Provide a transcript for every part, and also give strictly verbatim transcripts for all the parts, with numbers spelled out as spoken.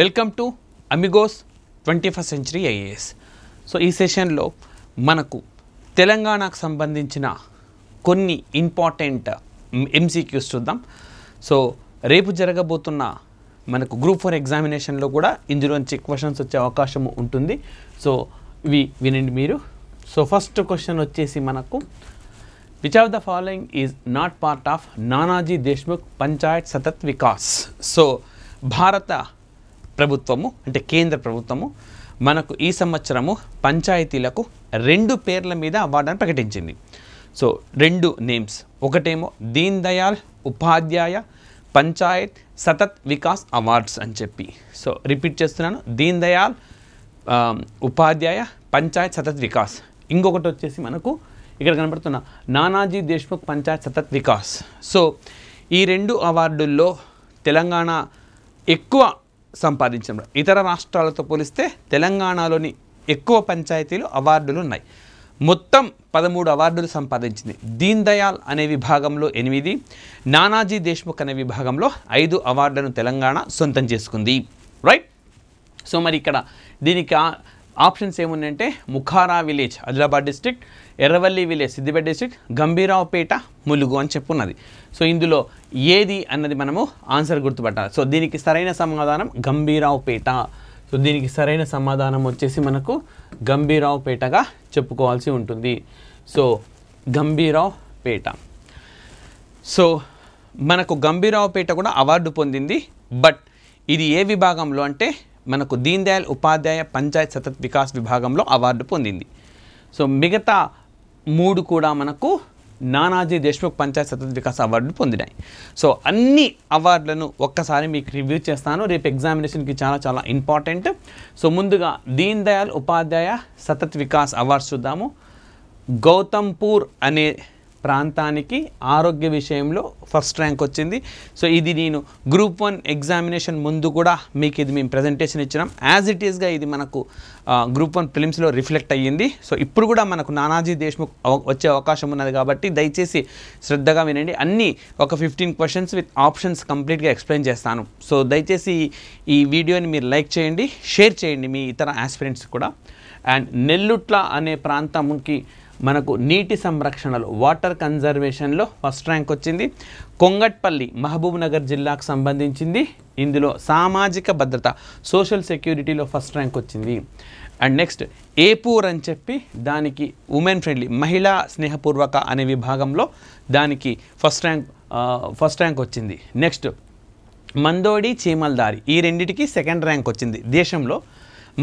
Welcome to Amigos twenty first century IAS. So ఈ సెషన్లో మనకు తెలంగాణకు సంబంధించిన కొన్ని ఇంపార్టెంట్ ఎంసీక్యూస్ చూద్దాం. సో రేపు జరగబోతున్న మనకు గ్రూప్ ఫోర్ ఎగ్జామినేషన్లో కూడా ఇందులోంచి క్వశ్చన్స్ వచ్చే అవకాశం ఉంటుంది. సో ఇవి వినండి మీరు. సో ఫస్ట్ క్వశ్చన్ వచ్చేసి మనకు which of the following is not part of Nanaji Deshmukh Panchayat Satat Vikas. So భారత ప్రభుత్వము అంటే కేంద్ర ప్రభుత్వము మనకు ఈ సంవత్సరము పంచాయతీలకు రెండు పేర్ల మీద అవార్డును ప్రకటించింది. సో రెండు నేమ్స్, ఒకటేమో దీన్ దయాల్ ఉపాధ్యాయ పంచాయత్ సతత్ వికాస్ అవార్డ్స్ అని చెప్పి. సో రిపీట్ చేస్తున్నాను, దీన్ దయాల్ ఉపాధ్యాయ పంచాయత్ సతత్ వికాస్. ఇంకొకటి వచ్చేసి మనకు ఇక్కడ కనబడుతున్న నానాజీ దేశ్ముఖ్ పంచాయత్ సతత్ వికాస్. సో ఈ రెండు అవార్డుల్లో తెలంగాణ ఎక్కువ సంపాదించడం. ఇతర రాష్ట్రాలతో పోలిస్తే తెలంగాణలోని ఎక్కువ పంచాయతీలు అవార్డులు ఉన్నాయి. మొత్తం పదమూడు అవార్డులు సంపాదించింది. దీన్ దయాల్ అనే విభాగంలో ఎనిమిది, నానాజీ దేశ్ముఖ్ అనే విభాగంలో ఐదు అవార్డులను తెలంగాణ సొంతం చేసుకుంది. రైట్. సో మరి ఇక్కడ దీనికి ఆప్షన్స్ ఏమున్నాయంటే Mukhara village Adilabad district, Erravalli village Siddipet district, Gambhiraopet Mulugu అని చెప్పున్నది. సో ఇందులో ఏది అన్నది మనము ఆన్సర్ గుర్తుపట్టాలి. సో దీనికి సరైన సమాధానం గంభీరావుపేట. సో దీనికి సరైన సమాధానం వచ్చేసి మనకు గంభీరావుపేటగా చెప్పుకోవాల్సి ఉంటుంది. సో గంభీరావుపేట. సో మనకు గంభీరావుపేట కూడా అవార్డు పొందింది. బట్ ఇది ఏ విభాగంలో అంటే మనకు దీన్ దయాళ్ ఉపాధ్యాయ పంచాయత్ సతత్ వికాస్ విభాగంలో అవార్డు పొందింది. సో మిగతా మూడు కూడా మనకు నానాజీ దేశ్ముఖ్ పంచాయత్ సతత్ వికాస్ అవార్డులు పొందినాయి. సో అన్ని అవార్డులను ఒక్కసారి మీకు రివ్యూ చేస్తాను, రేపు ఎగ్జామినేషన్కి చాలా చాలా ఇంపార్టెంట్. సో ముందుగా దీన్ దయాళ్ ఉపాధ్యాయ సతత్ వికాస్ అవార్డ్స్ చూద్దాము. గౌతంపూర్ అనే ప్రాంతానికి ఆరోగ్య విషయంలో ఫస్ట్ ర్యాంక్ వచ్చింది. సో ఇది నేను గ్రూప్ వన్ ఎగ్జామినేషన్ ముందు కూడా మీకు ఇది మేము ప్రజెంటేషన్ ఇచ్చినాం. యాజ్ ఇట్ ఈస్గా ఇది మనకు గ్రూప్ వన్ ఫిలిమ్స్లో రిఫ్లెక్ట్ అయ్యింది. సో ఇప్పుడు కూడా మనకు నానాజీ దేశ్ముఖ్ వచ్చే అవకాశం ఉన్నది కాబట్టి దయచేసి శ్రద్ధగా వినండి. అన్నీ ఒక ఫిఫ్టీన్ క్వశ్చన్స్ విత్ ఆప్షన్స్ కంప్లీట్గా ఎక్స్ప్లెయిన్ చేస్తాను. సో దయచేసి ఈ వీడియోని మీరు లైక్ చేయండి, షేర్ చేయండి మీ ఇతర ఆస్పిరెంట్స్ కూడా. అండ్ నెల్లుట్ల అనే ప్రాంతంకి మనకు నీటి సంరక్షణలో వాటర్ కన్జర్వేషన్లో ఫస్ట్ ర్యాంక్ వచ్చింది. కొంగట్పల్లి మహబూబ్ నగర్ జిల్లాకు సంబంధించింది. ఇందులో సామాజిక భద్రత సోషల్ సెక్యూరిటీలో ఫస్ట్ ర్యాంక్ వచ్చింది. అండ్ నెక్స్ట్ ఏపూర్ అని చెప్పి దానికి ఉమెన్ ఫ్రెండ్లీ మహిళా స్నేహపూర్వక అనే విభాగంలో దానికి ఫస్ట్ ర్యాంక్ ఫస్ట్ ర్యాంక్ వచ్చింది. నెక్స్ట్ మందోడి, చీమల్దారి ఈ రెండిటికి సెకండ్ ర్యాంక్ వచ్చింది దేశంలో.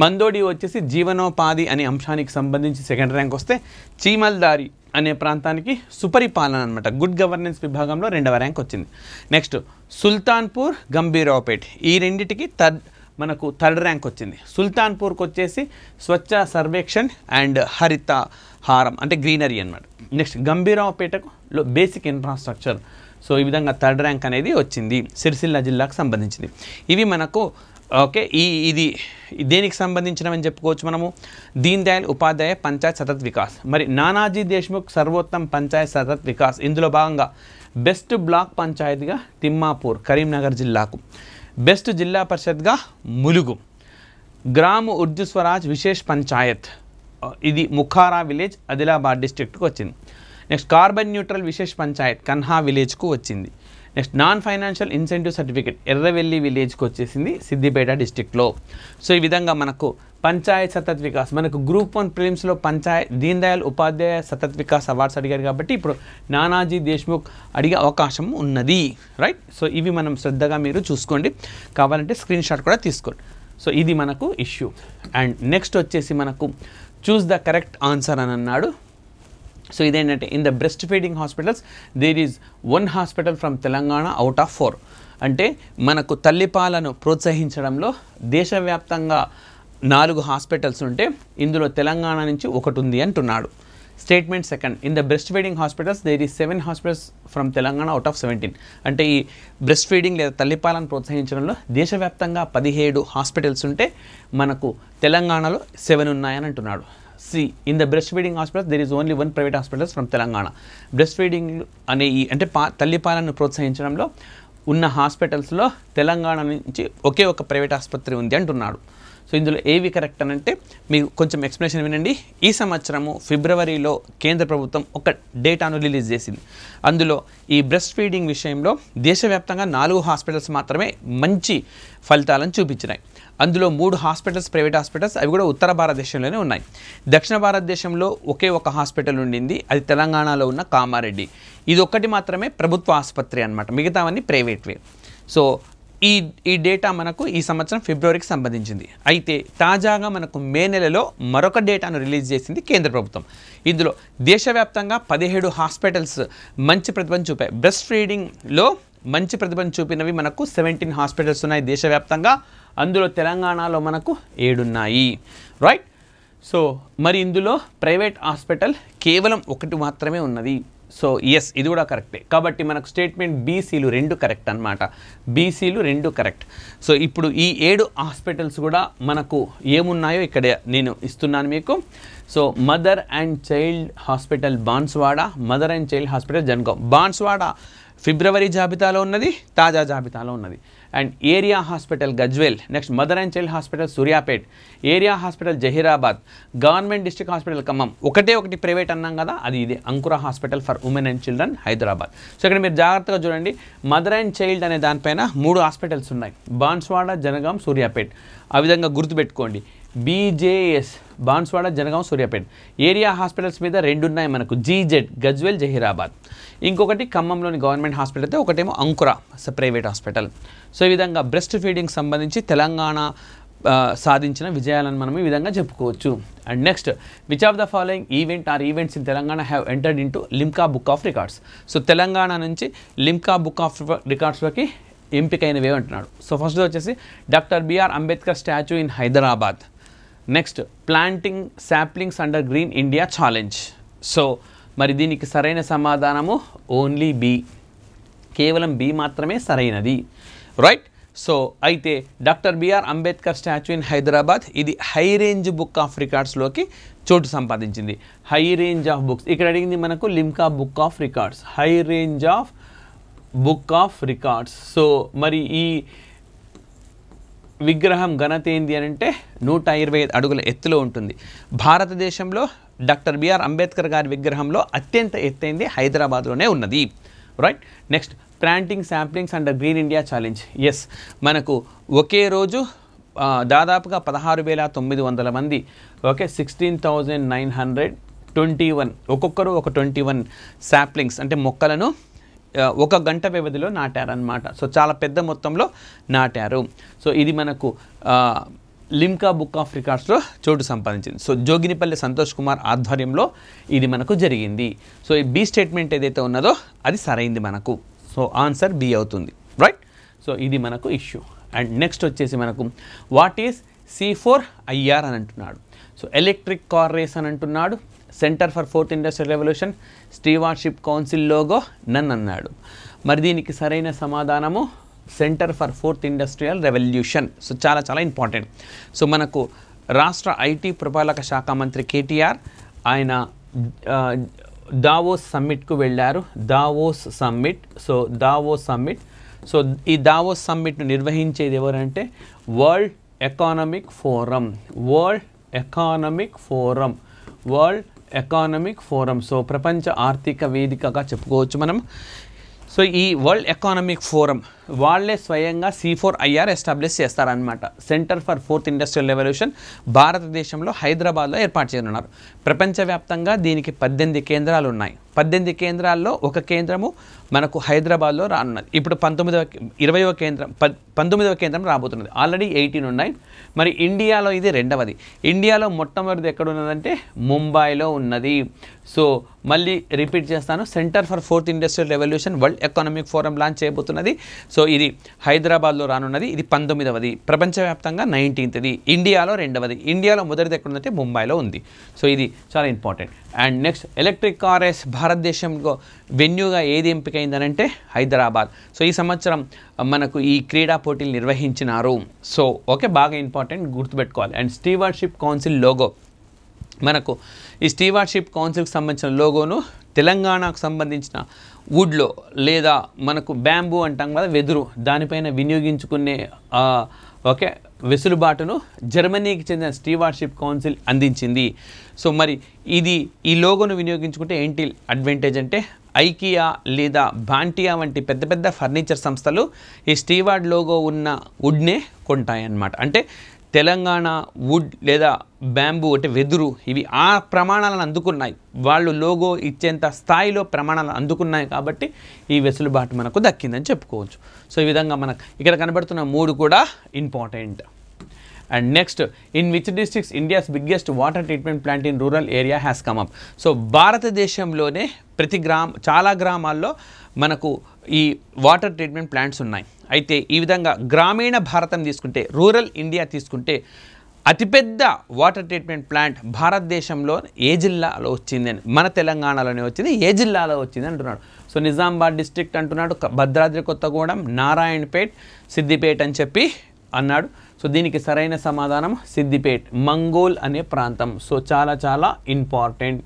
మందోడి వచ్చేసి జీవనోపాధి అనే అంశానికి సంబంధించి సెకండ్ ర్యాంక్ వస్తే, చీమల్దారి అనే ప్రాంతానికి సుపరిపాలన అనమాట గుడ్ గవర్నెన్స్ విభాగంలో రెండవ ర్యాంక్ వచ్చింది. నెక్స్ట్ సుల్తాన్పూర్, గంభీరావుపేట్ ఈ రెండిటికి థర్డ్ మనకు థర్డ్ ర్యాంక్ వచ్చింది. సుల్తాన్పూర్కి వచ్చేసి స్వచ్ఛ సర్వేక్షణ్ అండ్ హరితహారం అంటే గ్రీనరీ అనమాట. నెక్స్ట్ గంభీరావుపేటలో బేసిక్ ఇన్ఫ్రాస్ట్రక్చర్. సో ఈ విధంగా థర్డ్ ర్యాంక్ అనేది వచ్చింది సిరిసిల్ల జిల్లాకు సంబంధించింది. ఇవి మనకు ఓకే ఈ ఇది దేనికి సంబంధించినవని చెప్పుకోవచ్చు మనము, దీన్ దయాళ్ ఉపాధ్యాయ పంచాయత్ సతత్ వికాస్. మరి నానాజీ దేశ్ముఖ్ సర్వోత్తమ పంచాయత్ సతత్ వికాస్, ఇందులో భాగంగా బెస్ట్ బ్లాక్ పంచాయతీగా తిమ్మాపూర్ కరీంనగర్ జిల్లాకు, బెస్ట్ జిల్లా పరిషత్గా ములుగు, గ్రామ ఉర్జు స్వరాజ్ విశేష్ పంచాయత్ ఇది ముఖారా విలేజ్ ఆదిలాబాద్ డిస్ట్రిక్ట్కు వచ్చింది. Next carbon neutral Vishesh Panchayat Kanha విలేజ్కు వచ్చింది. Next non financial incentive certificate Erravelli విలేజ్కి వచ్చేసింది సిద్దిపేట డిస్టిక్లో. సో ఈ విధంగా మనకు పంచాయత్ సతత్ వికాస్ మనకు గ్రూప్ వన్ ప్రిలిమ్స్లో పంచాయత్ దీన్ దయాళ్ ఉపాధ్యాయ సతత్ వికాస్ అవార్డ్స్ అడిగారు కాబట్టి ఇప్పుడు నానాజీ దేశ్ముఖ్ అడిగే అవకాశం ఉన్నది. రైట్. సో ఇవి మనం శ్రద్ధగా మీరు చూసుకోండి, కావాలంటే స్క్రీన్ షాట్ కూడా తీసుకోండి. సో ఇది మనకు ఇష్యూ. అండ్ నెక్స్ట్ వచ్చేసి మనకు చూస్ ద కరెక్ట్ ఆన్సర్ అని అన్నాడు. సో ఇదేంటంటే in the breast feeding hospitals there is one hospital from Telangana out of four. అంటే మనకు తల్లిపాలను ప్రోత్సహించడంలో దేశవ్యాప్తంగా నాలుగు హాస్పిటల్స్ ఉంటే ఇందులో తెలంగాణ నుంచి ఒకటి ఉంది అంటున్నాడు. Statement second, in the breast feeding hospitals there is seven hospitals from Telangana out of seventeen. అంటే ఈ బ్రెస్ట్ ఫీడింగ్ లేదా తల్లిపాలను ప్రోత్సహించడంలో దేశవ్యాప్తంగా పదిహేడు హాస్పిటల్స్ ఉంటే మనకు తెలంగాణలో సెవెన్ ఉన్నాయని అంటున్నాడు. C, in the breast feeding hospitals there is only one private hospitals from Telangana. Breast feeding అనే ఈ అంటే పా తల్లిపాలను ప్రోత్సహించడంలో ఉన్న హాస్పిటల్స్ లో తెలంగాణ నుంచి ఒకే ఒక ప్రైవేట్ ఆసుపత్రి ఉంది అంటున్నాడు. సో ఇందులో ఏవి కరెక్ట్ అని అంటే మీకు కొంచెం ఎక్స్ప్లెనేషన్ వినండి. ఈ సంవత్సరము ఫిబ్రవరిలో కేంద్ర ప్రభుత్వం ఒక డేటాను రిలీజ్ చేసింది. అందులో ఈ బ్రెస్ట్ ఫీడింగ్ విషయంలో దేశవ్యాప్తంగా నాలుగు హాస్పిటల్స్ మాత్రమే మంచి ఫలితాలను చూపించినాయి. అందులో మూడు హాస్పిటల్స్ ప్రైవేట్ హాస్పిటల్స్, అవి కూడా ఉత్తర భారతదేశంలోనే ఉన్నాయి. దక్షిణ భారతదేశంలో ఒకే ఒక హాస్పిటల్ ఉండింది, అది తెలంగాణలో ఉన్న కామారెడ్డి. ఇది ఒక్కటి మాత్రమే ప్రభుత్వ ఆసుపత్రి అనమాట, మిగతావన్నీ ప్రైవేట్వే. సో ఈ ఈ డేటా మనకు ఈ సంవత్సరం ఫిబ్రవరికి సంబంధించింది. అయితే తాజాగా మనకు మే నెలలో మరొక డేటాను రిలీజ్ చేసింది కేంద్ర ప్రభుత్వం. ఇందులో దేశవ్యాప్తంగా పదిహేడు హాస్పిటల్స్ మంచి ప్రతిభను చూపాయి. బ్రెస్ట్ ఫీడింగ్లో మంచి ప్రతిభను చూపినవి మనకు సెవెంటీన్ హాస్పిటల్స్ ఉన్నాయి దేశవ్యాప్తంగా. అందులో తెలంగాణలో మనకు ఏడున్నాయి, రైట్. సో మరి ఇందులో ప్రైవేట్ హాస్పిటల్ కేవలం ఒకటి మాత్రమే ఉన్నది. సో ఎస్, ఇది కూడా కరెక్టే. కాబట్టి మనకు స్టేట్మెంట్ బీసీలు రెండు కరెక్ట్ అనమాట, బీసీలు రెండు కరెక్ట్. సో ఇప్పుడు ఈ ఏడు హాస్పిటల్స్ కూడా మనకు ఏమున్నాయో ఇక్కడ నేను ఇస్తున్నాను మీకు. So mother and child hospital Banswada, mother and child hospital Jangaon. Banswada ఫిబ్రవరి జాబితాలో ఉన్నది, తాజా జాబితాలో ఉన్నది. And area hospital Gajwel, next mother and child hospital Suryapet, area hospital Zaheerabad, government district hospital Khammam. ఒకటే ఒకటి ప్రైవేట్ అన్నాం కదా, అది ఇదే Ankura hospital for women and children Hyderabad. So ఇక్కడ మీరు జాగ్రత్తగా చూడండి, మదర్ అండ్ చైల్డ్ అనే దానిపైన మూడు హాస్పిటల్స్ ఉన్నాయి, బాన్స్వాడ, జనగాం, సూర్యాపేట్. ఆ విధంగా గుర్తుపెట్టుకోండి, BJS Banswada, Jangaon, Suryapet. Area hospitals మీద రెండు ఉన్నాయి మనకు, జీజెడ్ గజ్వేల్, జహీరాబాద్. ఇంకొకటి ఖమ్మంలోని గవర్నమెంట్ హాస్పిటల్ అయితే, ఒకటేమో అంకుర ప్రైవేట్ హాస్పిటల్. సో ఈ విధంగా బ్రెస్ట్ ఫీడింగ్ సంబంధించి తెలంగాణ సాధించిన విజయాలను మనం ఈ విధంగా చెప్పుకోవచ్చు. And next, which of the following event or events in Telangana have entered in to Limca book of records. So Telangana నుంచి లిమ్కా బుక్ ఆఫ్ రికార్డ్స్లోకి ఎంపికైనవే అంటున్నాడు. సో ఫస్ట్ వచ్చేసి doctor BR Ambedkar statue in Hyderabad. Next, planting saplings under green India challenge. So మరి దీనికి సరైన సమాధానము only B, కేవలం బి మాత్రమే సరైనది, రైట్. సో అయితే doctor BR Ambedkar statue in Hyderabad, ఇది హై రేంజ్ బుక్ ఆఫ్ రికార్డ్స్లోకి చోటు సంపాదించింది. హై రేంజ్ ఆఫ్ బుక్స్ ఇక్కడ అడిగింది మనకు, Limca book of records, high range of book of records. So మరి ఈ విగ్రహం ఘనత ఏంది అని అంటే నూట ఇరవై ఐదు అడుగుల ఎత్తులో ఉంటుంది. భారతదేశంలో డాక్టర్ బిఆర్ అంబేద్కర్ గారి విగ్రహంలో అత్యంత ఎత్తైంది హైదరాబాద్లోనే ఉన్నది, right. Next, planting samplings and green India challenge. Yes, మనకు ఒకే రోజు దాదాపుగా పదహారు వేల తొమ్మిది వందల మంది, okay, sixteen thousand nine hundred twenty one ఒక్కొక్కరు ఒక ట్వంటీ వన్ శాంప్లింగ్స్ అంటే మొక్కలను ఒక గంట వ్యవధిలో నాటారనమాట. సో చాలా పెద్ద మొత్తంలో నాటారు. సో ఇది మనకు లిమ్కా బుక్ ఆఫ్ రికార్డ్స్లో చోటు సంపాదించింది. సో జోగినిపల్లి సంతోష్ కుమార్ ఆధ్వర్యంలో ఇది మనకు జరిగింది. సో ఈ బి స్టేట్మెంట్ ఏదైతే ఉన్నదో అది సరైంది మనకు. సో ఆన్సర్ బి అవుతుంది, రైట్. సో ఇది మనకు ఇష్యూ. అండ్ నెక్స్ట్ వచ్చేసి మనకు what is C four IR అని అంటున్నాడు. సో ఎలక్ట్రిక్ కార్ రేస్ అని అంటున్నాడు, centre for fourth industrial revolution, stewardship council logo none అన్నాడు. మరి దీనికి సరైన సమాధానము centre for fourth industrial revolution. So చాలా చాలా ఇంపార్టెంట్. సో మనకు రాష్ట్ర ఐటీ పురపాలక శాఖ మంత్రి కేటీఆర్ ఆయన దావోస్ సమ్మిట్కు వెళ్ళారు, Davos summit. So Davos summit, so ఈ దావోస్ సమ్మిట్ను నిర్వహించేది ఎవరంటే world economic forum, world economic forum, world economic forum. So ప్రపంచ ఆర్థిక వేదికగా చెప్పుకోవచ్చు మనం. సో ఈ వరల్డ్ ఎకానమిక్ ఫోరం వాళ్ళే స్వయంగా సి ఫోర్ ఐఆర్ ఎస్టాబ్లిష్ చేస్తారనమాట. Centre for fourth industrial revolution భారతదేశంలో హైదరాబాద్లో ఏర్పాటు చేయనున్నారు. ప్రపంచవ్యాప్తంగా దీనికి పద్దెనిమిది కేంద్రాలు ఉన్నాయి. పద్దెనిమిది కేంద్రాల్లో ఒక కేంద్రము మనకు హైదరాబాద్లో రానున్నది. ఇప్పుడు పంతొమ్మిదవ ఇరవయవ కేంద్రం పద్ పంతొమ్మిదవ కేంద్రం రాబోతున్నది. ఆల్రెడీ ఎయిటీన్ ఉన్నాయి. మరి ఇండియాలో ఇది రెండవది. ఇండియాలో మొట్టమొదటిది ఎక్కడ ఉన్నదంటే ముంబైలో ఉన్నది. సో మళ్ళీ రిపీట్ చేస్తాను, centre for fourth industrial revolution world economic forum launch చేయబోతున్నది. సో ఇది హైదరాబాద్లో రానున్నది. ఇది పంతొమ్మిదవది, ప్రపంచవ్యాప్తంగా నైన్టీన్త్ది, ఇండియాలో రెండవది. ఇండియాలో మొదటిది ఎక్కడ ఉందంటే ముంబైలో ఉంది. సో ఇది చాలా important. And next, electric car race భారతదేశంలో వెన్యూగా ఏది ఎంపికైందనంటే హైదరాబాద్. సో ఈ సంవత్సరం మనకు ఈ క్రీడా పోటీలు నిర్వహించినారు. సో ఓకే, బాగా ఇంపార్టెంట్, గుర్తుపెట్టుకోవాలి. అండ్ స్టీవర్షిప్ కౌన్సిల్ లోగో మనకు ఈ స్టీవార్డ్షిప్ కౌన్సిల్కి సంబంధించిన లోగోను తెలంగాణకు సంబంధించిన వుడ్ లో లేదా మనకు బ్యాంబూ అంటాం కదా వెదురు దానిపైన వినియోగించుకునే ఓకే వెసులుబాటును జర్మనీకి చెందిన స్టీవార్డ్షిప్ కౌన్సిల్ అందించింది. సో మరి ఇది ఈ లోగోను వినియోగించుకుంటే ఏంటి అడ్వాంటేజ్ అంటే ఐకియా లేదా బాంటియా వంటి పెద్ద పెద్ద ఫర్నిచర్ సంస్థలు ఈ స్టీవార్డ్ లోగో ఉన్న వుడ్నే కొంటాయన్నమాట. అంటే తెలంగాణ వుడ్ లేదా బ్యాంబూ అంటే వెదురు ఇవి ఆ ప్రమాణాలను అందుకున్నాయి, వాళ్ళు లోగో ఇచ్చేంత స్థాయిలో ప్రమాణాలను అందుకున్నాయి కాబట్టి ఈ వెసులుబాటు మనకు దక్కిందని చెప్పుకోవచ్చు. సో ఈ విధంగా మనకు ఇక్కడ కనబడుతున్న మూడు కూడా important. And next, in which districts India's biggest water treatment plant in rural area has come up? So, భారతదేశంలోనే ప్రతి గ్రామ చాలా గ్రామాల్లో మనకు ఈ వాటర్ ట్రీట్మెంట్ ప్లాంట్స్ ఉన్నాయి. అయితే ఈ విధంగా గ్రామీణ భారతం తీసుకుంటే రూరల్ ఇండియా తీసుకుంటే అతిపెద్ద వాటర్ ట్రీట్మెంట్ ప్లాంట్ భారతదేశంలో ఏ జిల్లాలో వచ్చిందని, మన తెలంగాణలోనే వచ్చింది, ఏ జిల్లాలో వచ్చింది అంటున్నాడు. సో నిజామాబాద్ డిస్ట్రిక్ట్ అంటున్నాడు, భద్రాద్రి కొత్తగూడెం, నారాయణపేట్, సిద్దిపేట అని చెప్పి అన్నాడు. సో దీనికి సరైన సమాధానం సిద్దిపేట్, మంగోల్ అనే ప్రాంతం. సో చాలా చాలా ఇంపార్టెంట్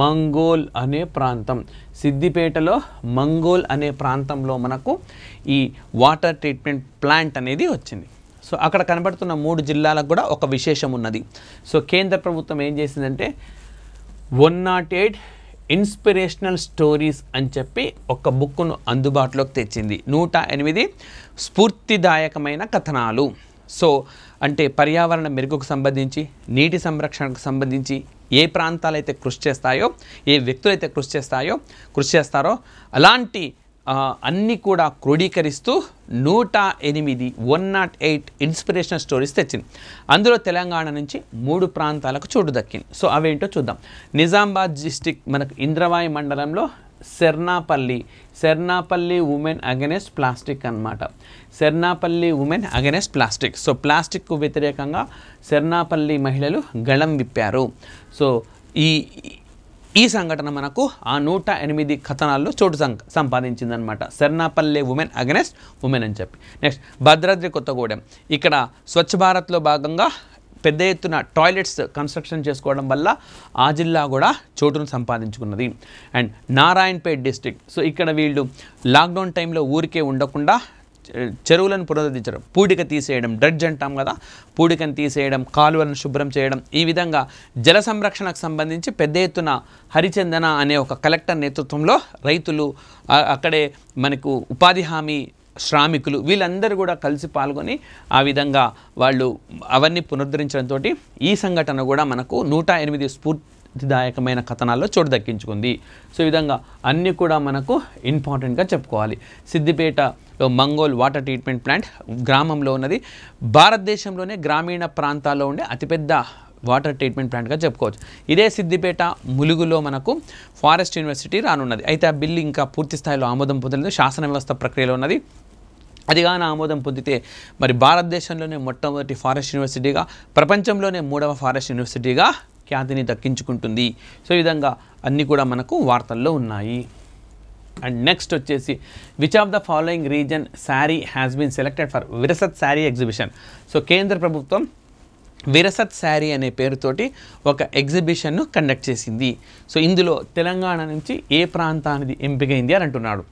మంగోల్ అనే ప్రాంతం. సిద్దిపేటలో మంగోల్ అనే ప్రాంతంలో మనకు ఈ వాటర్ ట్రీట్మెంట్ ప్లాంట్ అనేది వచ్చింది. సో అక్కడ కనబడుతున్న మూడు జిల్లాలకు కూడా ఒక విశేషం ఉన్నది. సో కేంద్ర ప్రభుత్వం ఏం చేసిందంటే one nought eight inspirational stories అని చెప్పి ఒక బుక్ను అందుబాటులోకి తెచ్చింది. నూట ఎనిమిది స్ఫూర్తిదాయకమైన కథనాలు. సో అంటే పర్యావరణ మెరుగుకు సంబంధించి, నీటి సంరక్షణకు సంబంధించి ఏ ప్రాంతాలైతే కృషి చేస్తాయో, ఏ వ్యక్తులైతే కృషి చేస్తాయో కృషి చేస్తారో అలాంటి అన్నీ కూడా క్రోడీకరిస్తూ నూట ఎనిమిది one nought eight inspirational stories తెచ్చింది. అందులో తెలంగాణ నుంచి మూడు ప్రాంతాలకు చోటు దక్కింది. సో అవేంటో చూద్దాం. నిజామాబాద్ డిస్టిక్ మనకు ఇంద్రవాయి మండలంలో Sharnapalli, Sharnapalli women against plastic అన్నమాట. Sharnapalli women against plastic. So ప్లాస్టిక్కు వ్యతిరేకంగా శర్నాపల్లి మహిళలు గళం విప్పారు. సో ఈ ఈ సంఘటన మనకు ఆ నూట ఎనిమిది కథనాల్లో చోటు సం సంపాదించిందనమాట. శర్నాపల్లి ఉమెన్ అగెనెస్ట్ ఉమెన్ అని చెప్పి. నెక్స్ట్ భద్రాద్రి కొత్తగూడెం. ఇక్కడ స్వచ్ఛ భారత్లో భాగంగా పెద్ద ఎత్తున టాయిలెట్స్ కన్స్ట్రక్షన్ చేసుకోవడం వల్ల ఆ జిల్లా కూడా చోటును సంపాదించుకున్నది. And Narayanpet district. సో ఇక్కడ వీళ్ళు లాక్డౌన్ టైంలో ఊరికే ఉండకుండా చెరువులను పునరుద్ధరించడం, పూడిక తీసేయడం, డ్రెడ్జ్ అంటాం కదా, పూడికను తీసేయడం, కాలువలను శుభ్రం చేయడం, ఈ విధంగా జల సంరక్షణకు సంబంధించి పెద్ద ఎత్తున హరిచందన అనే ఒక కలెక్టర్ నేతృత్వంలో రైతులు, అక్కడే మనకు ఉపాధి హామీ శ్రామికులు, వీళ్ళందరూ కూడా కలిసి పాల్గొని ఆ విధంగా వాళ్ళు అవన్నీ పునరుద్ధరించడంతో ఈ సంఘటన కూడా మనకు నూట ఎనిమిది స్ఫూర్తిదాయకమైన కథనాల్లో చోటు దక్కించుకుంది. సో ఈ విధంగా అన్నీ కూడా మనకు ఇంపార్టెంట్గా చెప్పుకోవాలి. సిద్దిపేటలో మంగోల్ వాటర్ ట్రీట్మెంట్ ప్లాంట్ గ్రామంలో ఉన్నది. భారతదేశంలోనే గ్రామీణ ప్రాంతాల్లో ఉండే అతిపెద్ద వాటర్ ట్రీట్మెంట్ ప్లాంట్గా చెప్పుకోవచ్చు. ఇదే సిద్దిపేట ములుగులో మనకు ఫారెస్ట్ యూనివర్సిటీ రానున్నది. అయితే ఆ బిల్లు ఇంకా పూర్తి స్థాయిలో ఆమోదం పొందలేదు, శాసన వ్యవస్థ ప్రక్రియలో ఉన్నది. అదిగాన ఆమోదం పొందితే మరి భారతదేశంలోనే మొట్టమొదటి ఫారెస్ట్ యూనివర్సిటీగా, ప్రపంచంలోనే మూడవ ఫారెస్ట్ యూనివర్సిటీగా ఖ్యాతిని దక్కించుకుంటుంది. సో ఈ విధంగా అన్నీ కూడా మనకు వార్తల్లో ఉన్నాయి. అండ్ నెక్స్ట్ వచ్చేసి which of the following region sari has been selected for Virasat sari exhibition. So కేంద్ర ప్రభుత్వం విరసత్ శారీ అనే పేరుతోటి ఒక ఎగ్జిబిషన్ను కండక్ట్ చేసింది. సో ఇందులో తెలంగాణ నుంచి ఏ ప్రాంతానికి ఎంపికైంది అని అంటున్నాడు.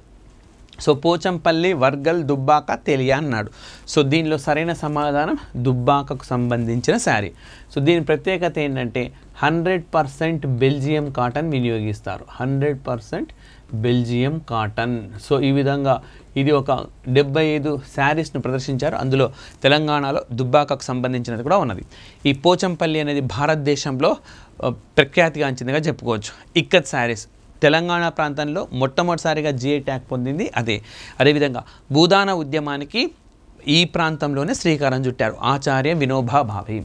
సో పోచంపల్లి, వర్గల్, దుబ్బాక, తెలియా అన్నాడు. సో దీనిలో సరైన సమాధానం దుబ్బాకకు సంబంధించిన శారీ. సో దీని ప్రత్యేకత ఏంటంటే హండ్రెడ్ పర్సెంట్ బెల్జియం కాటన్ వినియోగిస్తారు, hundred percent Belgium cotton. So ఈ విధంగా ఇది ఒక డెబ్బై ఐదు శారీస్ను ప్రదర్శించారు. అందులో తెలంగాణలో దుబ్బాకకు సంబంధించినది కూడా ఉన్నది. ఈ పోచంపల్లి అనేది భారతదేశంలో ప్రఖ్యాతిగాంచిందిగా చెప్పుకోవచ్చు. ఇక్కత్ శారీస్ తెలంగాణ ప్రాంతంలో మొట్టమొదటిసారిగా జిఐ ట్యాగ్ పొందింది అదే. అదేవిధంగా భూదాన ఉద్యమానికి ఈ ప్రాంతంలోనే శ్రీకారం చుట్టారు ఆచార్య వినోబా భావే.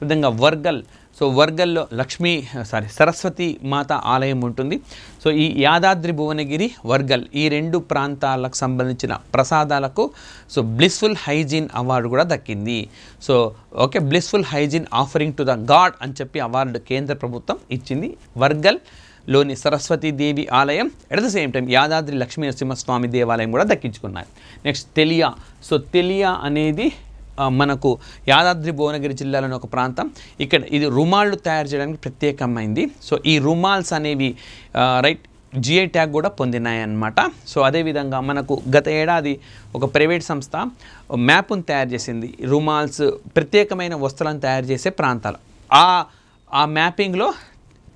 విధంగా వర్గల్. సో వర్గల్లో లక్ష్మీ సారీ సరస్వతి మాత ఆలయం ఉంటుంది. సో ఈ యాదాద్రి భువనగిరి, వర్గల్ ఈ రెండు ప్రాంతాలకు సంబంధించిన ప్రసాదాలకు సో బ్లిస్ఫుల్ హైజీన్ అవార్డు కూడా దక్కింది. So okay blissful hygiene offering to the god అని చెప్పి అవార్డు కేంద్ర ప్రభుత్వం ఇచ్చింది. వర్గల్ లోని సరస్వతీదేవి ఆలయం, at the same time Yadadri Lakshmi Narasimhaswamy దేవాలయం కూడా దక్కించుకున్నాయి. నెక్స్ట్ తెలియా. సో తెలియా అనేది మనకు యాదాద్రి భువనగిరి జిల్లాలోని ఒక ప్రాంతం. ఇక్కడ ఇది రుమాళ్ళు తయారు చేయడానికి ప్రత్యేకమైంది. సో ఈ రుమాల్స్ అనేవి రైట్ जीआई टैग పొందినాయన్నమాట। सो अदे विधंगा मनकु गत ఏడాది ఒక ప్రైవేట్ సంస్థ మ్యాప్‌ని తయారు చేసింది రూమాల్స్ ప్రత్యేకమైన వస్తువులను తయారు చేసే ప్రాంతాలు ఆ ఆ మ్యాపింగ్ లో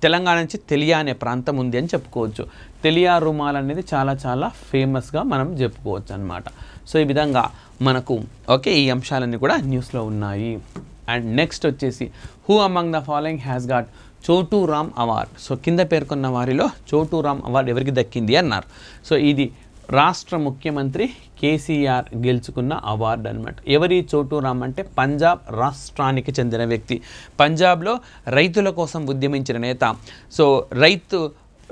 తెలంగాణ నుంచి తెలియా అనే ప్రాంతం ఉంది అని చెప్పుకోవచ్చు। తెలియా రూమాల్ అనేది చాలా చాలా ఫేమస్ గా మనం చెప్పుకోవచ్చు అన్నమాట। సో ఈ విధంగా మనకు ఓకే ఈ అంశాలన్నీ కూడా న్యూస్ లో ఉన్నాయి। అండ్ నెక్స్ట్ వచ్చేసి who among the following has got Chhoturam award. So కింద పేర్కొన్న వారిలో చోటూరామ్ అవార్డు ఎవరికి దక్కింది అన్నారు। సో ఇది రాష్ట్ర ముఖ్యమంత్రి కేసీఆర్ గెలుచుకున్న అవార్డు అన్నమాట। ఎవరి చోటూరామ్ అంటే పంజాబ్ రాష్ట్రానికి చెందిన వ్యక్తి, పంజాబ్లో రైతుల కోసం ఉద్యమించిన నేత। సో రైతు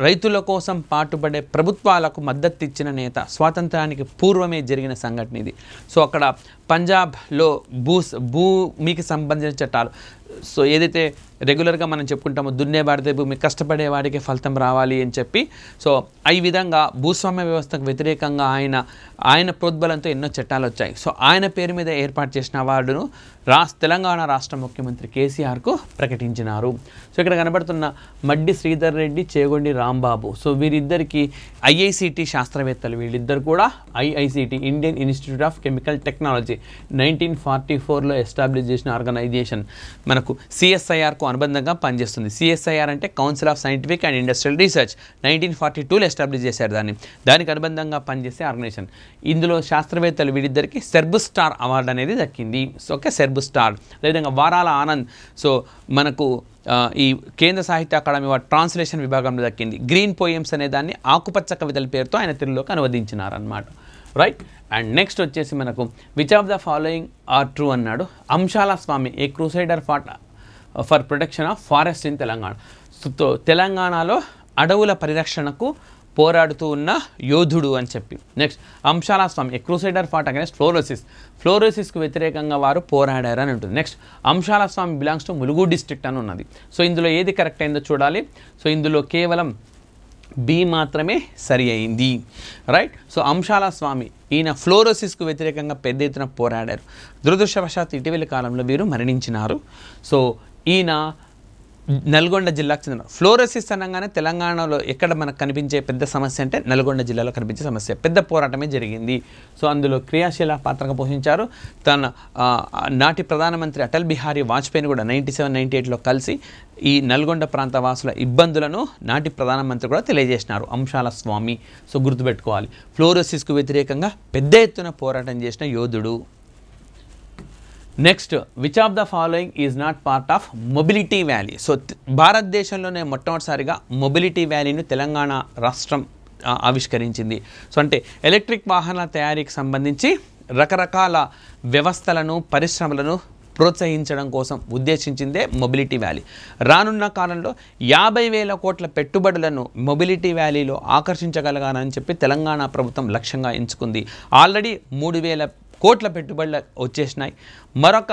రైతుల కోసం పాటుపడే ప్రభుత్వాలకు మద్దతు ఇచ్చిన నేత, స్వాతంత్రానికి పూర్వమే జరిగిన సంఘటన ఇది। సో అక్కడ పంజాబ్లో భూ భూమికి సంబంధించిన చట్టాలు, సో ఏదైతే రెగ్యులర్గా మనం చెప్పుకుంటామో దున్నేవాడితే భూమి, కష్టపడే వాడికి ఫలితం రావాలి అని చెప్పి, సో ఈ విధంగా భూస్వామ్య వ్యవస్థకు వ్యతిరేకంగా ఆయన ఆయన ప్రోద్బలంతో ఎన్నో చట్టాలు వచ్చాయి। సో ఆయన పేరు మీద ఏర్పాటు చేసిన అవార్డును రాస్ తెలంగాణ రాష్ట్ర ముఖ్యమంత్రి కేసీఆర్కు ప్రకటించినారు। సో ఇక్కడ కనబడుతున్న మడ్డి శ్రీధర్ రెడ్డి, చేగొండి రాంబాబు, సో వీరిద్దరికీ ఐఐసిటి శాస్త్రవేత్తలు, వీళ్ళిద్దరు కూడా IICT Indian institute of chemical technology nineteen forty ఫోర్లో ఎస్టాబ్లిష్ చేసిన ఆర్గనైజేషన్, మనకు సిఎస్ఐఆర్కు అనుబంధంగా పనిచేస్తుంది। సిఎస్ఐఆర్ అంటే council of scientific and industrial research, nineteen forty టూలో ఎస్టాబ్లిష్ చేశారు దాన్ని, దానికి అనుబంధంగా పనిచేసే ఆర్గనైజేషన్। ఇందులో శాస్త్రవేత్తలు వీరిద్దరికి సెర్బ్ స్టార్ అవార్డు అనేది దక్కింది। ఓకే సెర్బ్ స్టార్, అదేవిధంగా వారాల ఆనంద్, సో మనకు ఈ కేంద్ర సాహిత్య అకాడమీ వారి ట్రాన్స్లేషన్ విభాగంలో దక్కింది। గ్రీన్ పోయమ్స్ అనే దాన్ని ఆకుపచ్చ కవితల పేరుతో ఆయన తెలుగులోకి అనువదించినారనమాట, రైట్। అండ్ నెక్స్ట్ వచ్చేసి మనకు which of the following are true అన్నాడు। Amshala Swamy, a crusader fought for protection of forest in Telangana, so తెలంగాణలో అడవుల పరిరక్షణకు పోరాడుతూ ఉన్న యోధుడు అని చెప్పి। Next Amshala Swamy, a crusader fought against fluorosis, ఫ్లోరోసిస్కు వ్యతిరేకంగా వారు పోరాడారు అని ఉంటుంది। Next Amshala Swamy belongs to Mulugu district అని ఉన్నది। సో ఇందులో ఏది కరెక్ట్ అయిందో చూడాలి। సో ఇందులో కేవలం బి మాత్రమే సరి అయింది, రైట్। సో అంశాల స్వామి ఈయన ఫ్లోరోసిస్కు వ్యతిరేకంగా పెద్ద ఎత్తున పోరాడారు, దురదృష్టవశాత్తు ఇటీవల కాలంలో వీరు మరణించినారు। సో ఈయన నల్గొండ జిల్లాకు చెందిన, ఫ్లోరోసిస్ అనగానే తెలంగాణలో ఎక్కడ మనకు కనిపించే పెద్ద సమస్య అంటే నల్గొండ జిల్లాలో కనిపించే సమస్య, పెద్ద పోరాటమే జరిగింది। సో అందులో క్రియాశీల పాత్రగా పోషించారు। తన నాటి ప్రధానమంత్రి అటల్ బిహారీ వాజ్పేయిని కూడా నైంటీ సెవెన్ నైంటీ ఎయిట్లో కలిసి ఈ నల్గొండ ప్రాంత వాసుల ఇబ్బందులను నాటి ప్రధానమంత్రి కూడా తెలియజేసినారు అంశాల స్వామి। సో గుర్తుపెట్టుకోవాలి, ఫ్లోరోసిస్కు వ్యతిరేకంగా పెద్ద ఎత్తున పోరాటం చేసిన యోధుడు। Next which of the following is not part of mobility valley, so భారతదేశంలోనే మొట్టమొదటిసారిగా మొబిలిటీ వ్యాలీని తెలంగాణ రాష్ట్రం ఆవిష్కరించింది। సో అంటే ఎలక్ట్రిక్ వాహనాల తయారీకి సంబంధించి రకరకాల వ్యవస్థలను పరిశ్రమలను ప్రోత్సహించడం కోసం ఉద్దేశించిందే మొబిలిటీ వ్యాలీ। రానున్న కాలంలో యాభై వేల కోట్ల పెట్టుబడులను మొబిలిటీ వ్యాలీలో ఆకర్షించగలగాలని చెప్పి తెలంగాణ ప్రభుత్వం లక్ష్యంగా ఎంచుకుంది। ఆల్రెడీ మూడు వేల కోట్ల పెట్టుబడులు వచ్చేసినాయి, మరొక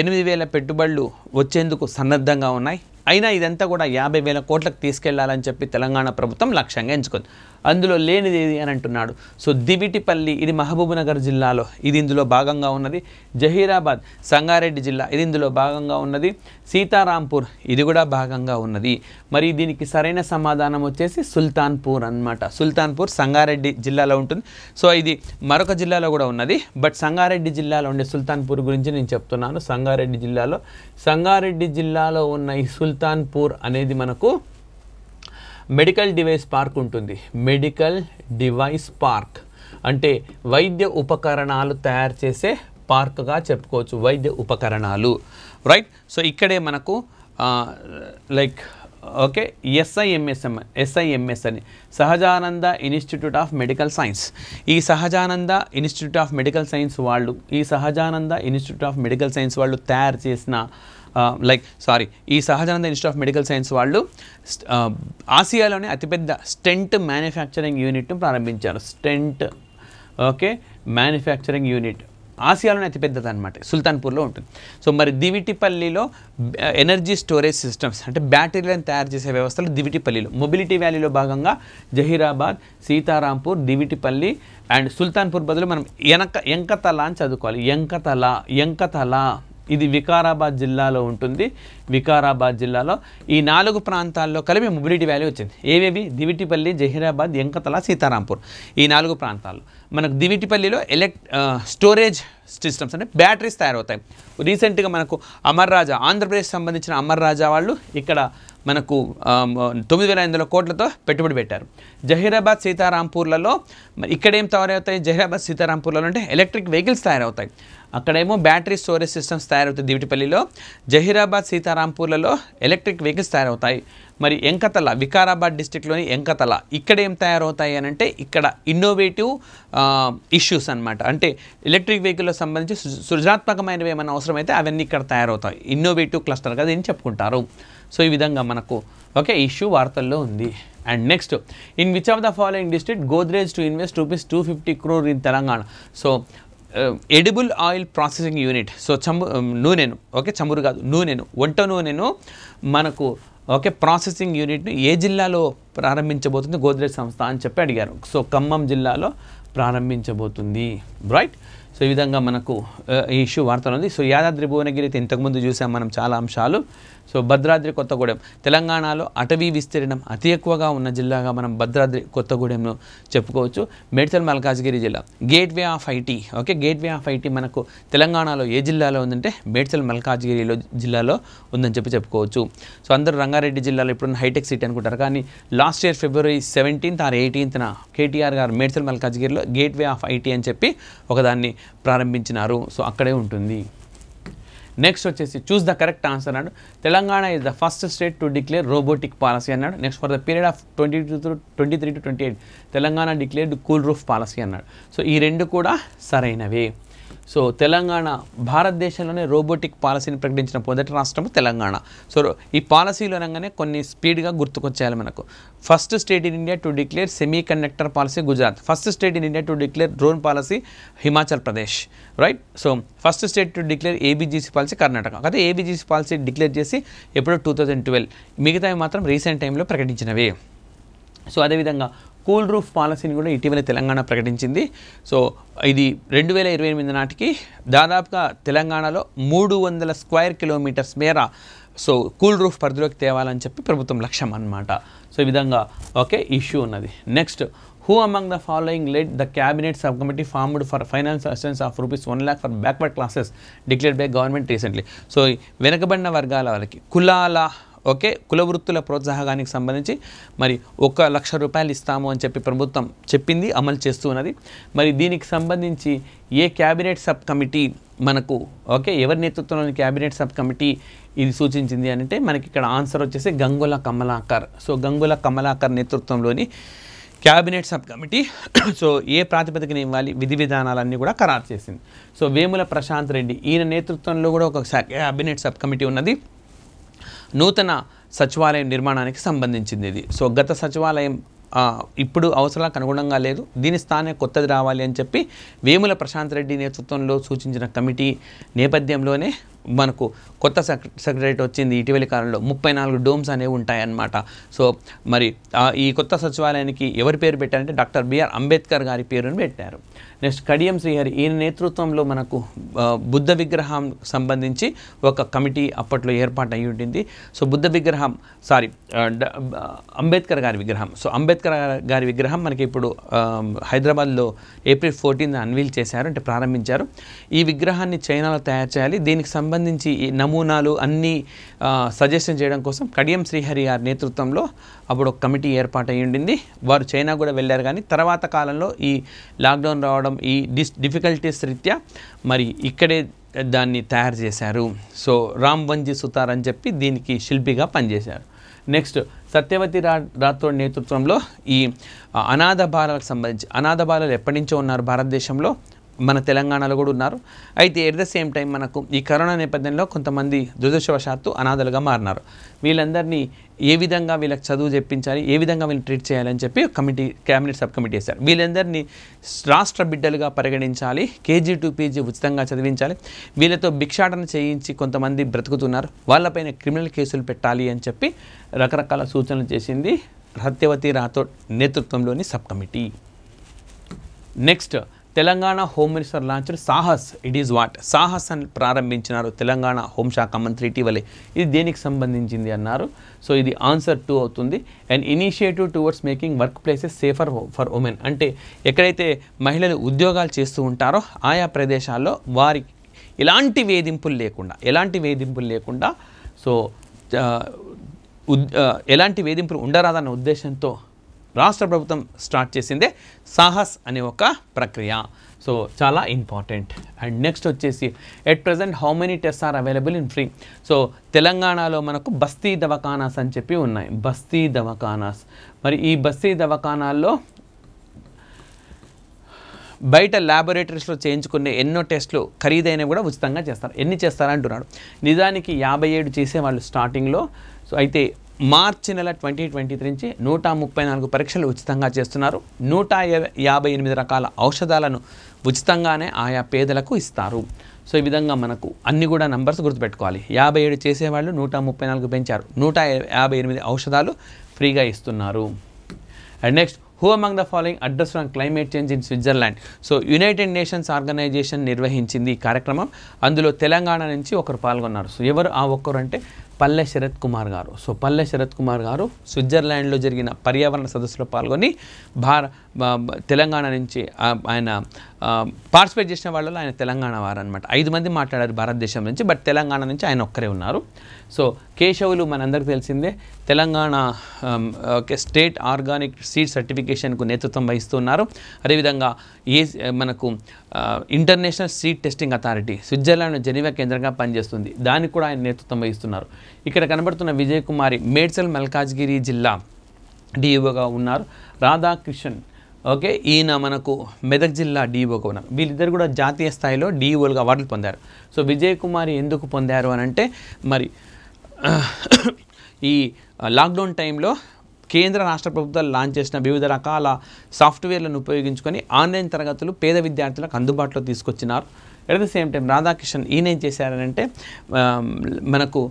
ఎనిమిది వేల పెట్టుబడులు వచ్చేందుకు సన్నద్ధంగా ఉన్నాయి। అయినా ఇదంతా కూడా యాభై వేల కోట్లకు తీసుకెళ్లాలని చెప్పి తెలంగాణ ప్రభుత్వం లక్ష్యంగా ఎంచుకుంది। అందులో లేనిది ఏది అని అంటున్నాడు, సో దివిటిపల్లి, ఇది మహబూబ్నగర్ జిల్లాలో, ఇది ఇందులో భాగంగా ఉన్నది। జహీరాబాద్, సంగారెడ్డి జిల్లా, ఇది ఇందులో భాగంగా ఉన్నది। సీతారాంపూర్, ఇది కూడా భాగంగా ఉన్నది। మరి దీనికి సరైన సమాధానం వచ్చేసి సుల్తాన్పూర్ అన్నమాట। సుల్తాన్పూర్ సంగారెడ్డి జిల్లాలో ఉంటుంది, సో ఇది మరొక జిల్లాలో కూడా ఉన్నది, బట్ సంగారెడ్డి జిల్లాలో ఉండే సుల్తాన్పూర్ గురించి నేను చెప్తున్నాను। సంగారెడ్డి జిల్లాలో సంగారెడ్డి జిల్లాలో ఉన్న ఈ సుల్తాన్పూర్ అనేది మనకు మెడికల్ డివైస్ పార్క్ ఉంటుంది। మెడికల్ డివైస్ పార్క్ అంటే వైద్య ఉపకరణాలు తయారు చేసే పార్క్గా చెప్పుకోవచ్చు, వైద్య ఉపకరణాలు, రైట్। సో ఇక్కడే మనకు లైక్ ఓకే ఎస్ఐఎంఎస్ఎం ఎస్ఐఎంఎస్ అని Sahajananda institute of medical science, ఈ Sahajananda institute of medical science వాళ్ళు ఈ Sahajananda institute of medical science వాళ్ళు తయారు చేసిన లైక్ సారీ ఈ Sahajananda institute of medical science వాళ్ళు ఆసియాలోనే అతిపెద్ద స్టెంట్ మ్యానుఫ్యాక్చరింగ్ యూనిట్ను ప్రారంభించారు। స్టెంట్ ఓకే మ్యానుఫ్యాక్చరింగ్ యూనిట్ ఆసియాలోనే అతిపెద్దది అనమాట, సుల్తాన్పూర్లో ఉంటుంది। సో మరి దివిటిపల్లిలో ఎనర్జీ స్టోరేజ్ సిస్టమ్స్ అంటే బ్యాటరీలను తయారు చేసే వ్యవస్థలు దివిటిపల్లిలో, మొబిలిటీ వ్యాలీలో భాగంగా జహీరాబాద్, సీతారాంపూర్, దివిటిపల్లి అండ్ సుల్తాన్పూర్ బదులు మనం ఎనక ఎంకతల అని చదువుకోవాలి, ఎంకతల ఎంకతల ఇది వికారాబాద్ జిల్లాలో ఉంటుంది. వికారాబాద్ జిల్లాలో ఈ నాలుగు ప్రాంతాల్లో కలిపి మొబిలిటీ వ్యాలీ వచ్చింది. ఏవేవి? దివిటిపల్లి, జహీరాబాద్, ఎంకతల, సీతారాంపూర్. ఈ నాలుగు ప్రాంతాల్లో మనకు దివిటిపల్లిలో ఎలక్ట్ స్టోరేజ్ సిస్టమ్స్ అంటే బ్యాటరీస్ తయారవుతాయి. రీసెంట్గా మనకు అమర్ రాజా, ఆంధ్రప్రదేశ్ సంబంధించిన అమర్ రాజా వాళ్ళు ఇక్కడ మనకు తొమ్మిది వేల ఐదు వందల కోట్లతో పెట్టుబడి పెట్టారు. జహీరాబాద్, సీతారాంపూర్లలో ఇక్కడేం తయారవుతాయి? జహీరాబాద్, సీతారాంపూర్లలో అంటే ఎలక్ట్రిక్ వెహికల్స్ తయారవుతాయి. అక్కడేమో బ్యాటరీ స్టోరేజ్ సిస్టమ్స్ తయారవుతాయి. దివిటిపల్లిలో, జహీరాబాద్, సీతారాంపూర్లలో ఎలక్ట్రిక్ వెహికల్స్ తయారవుతాయి. మరి ఎంకతల, వికారాబాద్ డిస్టిక్లోని ఎంకతల, ఇక్కడ ఏం తయారవుతాయి అని అంటే ఇక్కడ ఇన్నోవేటివ్ ఇష్యూస్ అనమాట. అంటే ఎలక్ట్రిక్ వెహికల్లో సంబంధించి సృజనాత్మకమైనవి ఏమైనా అవసరమైతే అవన్నీ ఇక్కడ తయారవుతాయి. ఇన్నోవేటివ్ క్లస్టర్ కదా దీన్ని చెప్పుకుంటారు. సో ఈ విధంగా మనకు ఓకే ఇష్యూ వార్తల్లో ఉంది. And next, in which of the following district Godrej to invest rupees two fifty crore in Telangana? So edible oil processing unit, so చంబు నూనెను, ఓకే చమురు కాదు నూనెను, వంట నూనెను మనకు ఓకే ప్రాసెసింగ్ యూనిట్ను ఏ జిల్లాలో ప్రారంభించబోతుంది గోద్రేజ్ సంస్థ అని చెప్పి అడిగారు. సో ఖమ్మం జిల్లాలో ప్రారంభించబోతుంది. రైట్. సో ఈ విధంగా మనకు ఈ ఇష్యూ వార్తలు ఉంది. సో యాదాద్రి భువనగిరి అయితే ఇంతకుముందు చూసాం మనం చాలా అంశాలు. సో భద్రాద్రి కొత్తగూడెం, తెలంగాణలో అటవీ విస్తీర్ణం అతి ఎక్కువగా ఉన్న జిల్లాగా మనం భద్రాద్రి కొత్తగూడెంను చెప్పుకోవచ్చు. మేడ్చల్ మల్కాజ్గిరి జిల్లా, gateway of IT, okay gateway of IT మనకు తెలంగాణలో ఏ జిల్లాలో ఉందంటే మేడ్చల్ మల్కాజ్గిరిలో జిల్లాలో ఉందని చెప్పి చెప్పుకోవచ్చు. సో అందరూ రంగారెడ్డి జిల్లాలో ఇప్పుడున్న హైటెక్ సిటీ అనుకుంటారు, కానీ last year February seventeenth or ఎయిటీన్త్న కేటీఆర్ గారు మేడ్చల్ మల్కాజ్గిరిలో గేట్వే ఆఫ్ ఐటీ అని చెప్పి ఒకదాన్ని ప్రారంభించినారు. సో అక్కడే ఉంటుంది. నెక్స్ట్ వచ్చేసి చూస్ ద కరెక్ట్ ఆన్సర్ అన్నాడు. Telangana is the first state to declare robotic policy అన్నాడు. Next for the period of twenty two to twenty three to twenty eight Telangana declared cool roof policy అన్నాడు. So ఈ రెండు కూడా సరైనవే. So Telangana భారతదేశంలోనే robotic పాలసీని ప్రకటించిన మొదటి రాష్ట్రం తెలంగాణ. సో ఈ పాలసీలో అనగానే కొన్ని స్పీడ్గా గుర్తుకొచ్చేయాలి మనకు. First state in India to declare semiconductor policy Gujarat. First state in India to declare drone policy Himachal Pradesh. Right. So first state to declare ABGC policy Karnataka. అయితే ఏబీజీసీ పాలసీ డిక్లేర్ చేసి ఎప్పుడో టూ థౌజండ్ ట్వెల్వ్ మిగతావి మాత్రం recent టైంలో ప్రకటించినవి. So అదేవిధంగా cool roof పాలసీని కూడా ఇటీవల తెలంగాణ ప్రకటించింది. సో ఇది రెండు వేల ఇరవై ఎనిమిది నాటికి దాదాపుగా తెలంగాణలో మూడు వందల స్క్వేర్ కిలోమీటర్స్ మేర సో కూల్ రూఫ్ పరిధిలోకి తేవాలని చెప్పి ప్రభుత్వం లక్ష్యం అన్నమాట. సో ఈ విధంగా ఓకే ఇష్యూ ఉన్నది. Next, who among the following led the cabinet sub committee formed for finance assistance of rupees one lakh for backward classes declared by government recently? So వెనకబడిన వర్గాల వాళ్ళకి, కులాల ఓకే కుల వృత్తుల ప్రోత్సాహానికి సంబంధించి మరి ఒక లక్ష రూపాయలు ఇస్తాము అని చెప్పి ప్రభుత్వం చెప్పింది, అమలు చేస్తూ ఉన్నది. మరి దీనికి సంబంధించి ఏ క్యాబినెట్ సబ్ కమిటీ మనకు ఓకే ఎవరి నేతృత్వంలోని క్యాబినెట్ సబ్ కమిటీ ఇది సూచించింది అని అంటే మనకి ఇక్కడ ఆన్సర్ వచ్చేసి గంగుల కమలాకర్. సో గంగుల కమలాకర్ నేతృత్వంలోని క్యాబినెట్ సబ్ కమిటీ సో ఏ ప్రాతిపదికన ఇవ్వాలి విధి విధానాలన్నీ కూడా ఖరారు చేసింది. సో వేముల ప్రశాంత్ రెడ్డి ఈయన నేతృత్వంలో కూడా ఒక క్యాబినెట్ సబ్ కమిటీ ఉన్నది, నూతన సచివాలయం నిర్మాణానికి సంబంధించింది ఇది. సో గత సచివాలయం ఇప్పుడు అవసరాలకు అనుగుణంగా లేదు, దీని స్థానే కొత్తది రావాలి అని చెప్పి వేముల ప్రశాంత్ రెడ్డి నేతృత్వంలో సూచించిన కమిటీ నేపథ్యంలోనే మనకు కొత్త సెక్రటరేట్ వచ్చింది ఇటీవలి కాలంలో. ముప్పై నాలుగు డోమ్స్ అనేవి ఉంటాయన్నమాట. సో మరి ఈ కొత్త సచివాలయానికి ఎవరి పేరు పెట్టారంటే డాక్టర్ బిఆర్ అంబేద్కర్ గారి పేరును పెట్టారు. నెక్స్ట్, కడియం శ్రీహరి ఈయన నేతృత్వంలో మనకు బుద్ధ విగ్రహం సంబంధించి ఒక కమిటీ అప్పట్లో ఏర్పాటు అయ్యి ఉంటుంది. సో బుద్ధ విగ్రహం సారీ అంబేద్కర్ గారి విగ్రహం, సో అంబేద్కర్ గారి విగ్రహం మనకి ఇప్పుడు హైదరాబాద్లో ఏప్రిల్ ఫోర్టీన్త్ అన్వీల్ చేశారు, అంటే ప్రారంభించారు. ఈ విగ్రహాన్ని చైనాలో తయారు చేయాలి, దీనికి సంబంధించి సంబంధించి నమూనాలు అన్నీ సజెషన్ చేయడం కోసం కడియం శ్రీహరి గారి నేతృత్వంలో అప్పుడు ఒక కమిటీ ఏర్పాటు అయ్యి ఉండింది. వారు చైనా కూడా వెళ్ళారు, కానీ తర్వాత కాలంలో ఈ లాక్డౌన్ రావడం ఈ డిస్ డిఫికల్టీస్ రీత్యా మరి ఇక్కడే దాన్ని తయారు చేశారు. సో రామ్ వంజీ సుతార్ అని చెప్పి దీనికి శిల్పిగా పనిచేశారు. నెక్స్ట్, సత్యవతి రా రాథోడ్ నేతృత్వంలో ఈ అనాథ బాలలకు సంబంధించి, అనాథ బాలలు ఎప్పటి నుంచో ఉన్నారు భారతదేశంలో, మన తెలంగాణలో కూడా ఉన్నారు. అయితే ఎట్ ద సేమ్ టైం మనకు ఈ కరోనా నేపథ్యంలో కొంతమంది దురదృష్టవశాత్తు అనాథలుగా మారినారు. వీళ్ళందరినీ ఏ విధంగా వీళ్ళకి చదువు చెప్పించాలి, ఏ విధంగా వీళ్ళని ట్రీట్ చేయాలని చెప్పి కమిటీ క్యాబినెట్ సబ్ కమిటీ చేశారు. వీళ్ళందరినీ రాష్ట్ర బిడ్డలుగా పరిగణించాలి, కేజీ టు పీజీ ఉచితంగా చదివించాలి, వీళ్ళతో భిక్షాటన చేయించి కొంతమంది బ్రతుకుతున్నారు, వాళ్ళపైన క్రిమినల్ కేసులు పెట్టాలి అని చెప్పి రకరకాల సూచనలు చేసింది సత్యవతి రాథోడ్ నేతృత్వంలోని sub committee. Next, Telangana home minister launched Sahas it is what Sahas అని ప్రారంభించినారు తెలంగాణ హోంశాఖ మంత్రి ఇటీవలే. ఇది దేనికి సంబంధించింది అన్నారు. సో ఇది ఆన్సర్ టూ అవుతుంది. And initiative towards making work places safer for women అంటే ఎక్కడైతే మహిళలు ఉద్యోగాలు చేస్తూ ఉంటారో ఆయా ప్రదేశాల్లో వారి ఎలాంటి వేధింపులు లేకుండా ఎలాంటి వేధింపులు లేకుండా సో ఎలాంటి వేధింపులు ఉండరాదన్న ఉద్దేశంతో రాష్ట్ర ప్రభుత్వం స్టార్ట్ చేసిందే సాహస్ అనే ఒక ప్రక్రియ. సో చాలా ఇంపార్టెంట్. అండ్ నెక్స్ట్ వచ్చేసి at present how many test are available in free. So తెలంగాణలో మనకు బస్తీ దవాఖానాస్ అని చెప్పి ఉన్నాయి. బస్తీ దవాఖానాస్ మరి ఈ బస్తీ దవాఖానాల్లో బయట ల్యాబొరేటరీస్లో చేయించుకునే ఎన్నో టెస్టులు ఖరీదైనవి కూడా ఉచితంగా చేస్తారు. ఎన్ని చేస్తారంటున్నాడు. నిజానికి యాభై ఏడు చేసేవాళ్ళు స్టార్టింగ్లో. సో అయితే మార్చి నెల ట్వంటీ ట్వంటీ త్రీ నుంచి నూట ముప్పై నాలుగు పరీక్షలు ఉచితంగా చేస్తున్నారు. నూట యాభై ఎనిమిది రకాల ఔషధాలను ఉచితంగానే ఆయా పేదలకు ఇస్తారు. సో ఈ విధంగా మనకు అన్ని కూడా నంబర్స్ గుర్తుపెట్టుకోవాలి. యాభై ఏడు చేసేవాళ్ళు నూట ముప్పై నాలుగు పెంచారు. నూట యాభై ఎనిమిది ఔషధాలు ఫ్రీగా ఇస్తున్నారు. And next who among the following address on climate change in Switzerland. So United Nations organisation నిర్వహించింది ఈ కార్యక్రమం. అందులో తెలంగాణ నుంచి ఒకరు పాల్గొన్నారు. సో ఎవరు ఆ ఒక్కరు అంటే పల్లె శరత్ కుమార్ గారు. సో పల్లె శరత్ కుమార్ గారు స్విట్జర్లాండ్లో జరిగిన పర్యావరణ సదస్సులో పాల్గొని భార తెలంగాణ నుంచి ఆయన పార్టిసిపేట్ చేసిన వాళ్ళలో ఆయన తెలంగాణ వారు అనమాట. ఐదు మంది మాట్లాడారు భారతదేశం నుంచి, బట్ తెలంగాణ నుంచి ఆయన ఒక్కరే ఉన్నారు. సో కేశవులు మనందరికీ తెలిసిందే, తెలంగాణ స్టేట్ ఆర్గానిక్ సీడ్ సర్టిఫికేషన్కు నేతృత్వం వహిస్తున్నారు. అదేవిధంగా ఏ మనకు international seed testing authority Switzerland Geneva కేంద్రంగా పనిచేస్తుంది, దానికి కూడా ఆయన నేతృత్వం వహిస్తున్నారు. ఇక్కడ కనబడుతున్న విజయ కుమారి మేడ్చల్ మల్కాజ్గిరి జిల్లా డిఈఓగా ఉన్నారు. రాధాకృష్ణన్ ఓకే ఈయన మనకు మెదక్ జిల్లా డిఈఓగా ఉన్నారు. వీళ్ళిద్దరు కూడా జాతీయ స్థాయిలో డిఈఓలుగా అవార్డులు పొందారు. సో విజయ కుమారి ఎందుకు పొందారు అని అంటే మరి ఈ లాక్డౌన్ టైంలో కేంద్ర రాష్ట్ర ప్రభుత్వాలు లాంచ్ చేసిన వివిధ రకాల సాఫ్ట్వేర్లను ఉపయోగించుకొని ఆన్లైన్ తరగతులు పేద విద్యార్థులకు అందుబాటులో తీసుకొచ్చినారు. At the same time Radhakrishnan ఈయన ఏం చేశారనంటే మనకు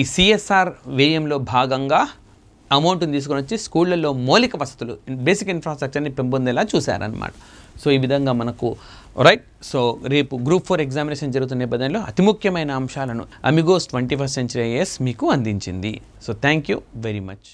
ఈ సిఎస్ఆర్ వ్యయంలో భాగంగా అమౌంట్ని తీసుకొని వచ్చి స్కూళ్ళల్లో మౌలిక వసతులు బేసిక్ ఇన్ఫ్రాస్ట్రక్చర్ని పెంపొందేలా చూశారనమాట. సో ఈ విధంగా మనకు రైట్. సో రేపు గ్రూప్ ఫోర్ ఎగ్జామినేషన్ జరుగుతున్న నేపథ్యంలో అతి ముఖ్యమైన అంశాలను Amigos twenty first century IAS మీకు అందించింది. So thank you very much.